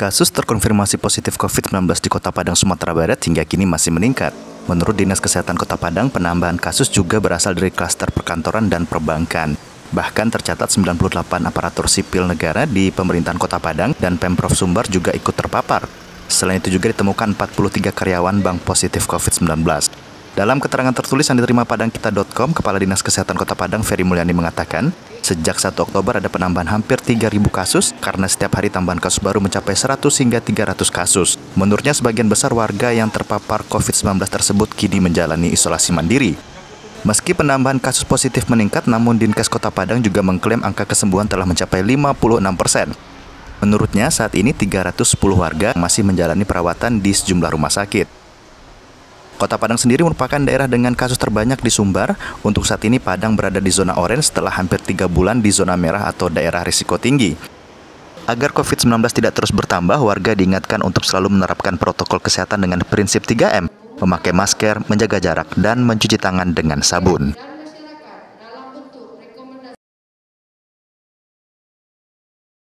Kasus terkonfirmasi positif COVID-19 di Kota Padang, Sumatera Barat hingga kini masih meningkat. Menurut Dinas Kesehatan Kota Padang, penambahan kasus juga berasal dari klaster perkantoran dan perbankan. Bahkan tercatat 98 aparatur sipil negara di pemerintahan Kota Padang dan Pemprov Sumbar juga ikut terpapar. Selain itu juga ditemukan 43 karyawan bank positif COVID-19. Dalam keterangan tertulis yang diterima padangkita.com, Kepala Dinas Kesehatan Kota Padang Ferry Mulyani mengatakan, sejak 1 Oktober ada penambahan hampir 3.000 kasus karena setiap hari tambahan kasus baru mencapai 100 hingga 300 kasus. Menurutnya sebagian besar warga yang terpapar COVID-19 tersebut kini menjalani isolasi mandiri. Meski penambahan kasus positif meningkat, namun Dinkes Kota Padang juga mengklaim angka kesembuhan telah mencapai 56%. Menurutnya saat ini 310 warga masih menjalani perawatan di sejumlah rumah sakit. Kota Padang sendiri merupakan daerah dengan kasus terbanyak di Sumbar. Untuk saat ini Padang berada di zona oranye setelah hampir 3 bulan di zona merah atau daerah risiko tinggi. Agar COVID-19 tidak terus bertambah, warga diingatkan untuk selalu menerapkan protokol kesehatan dengan prinsip 3M, memakai masker, menjaga jarak, dan mencuci tangan dengan sabun.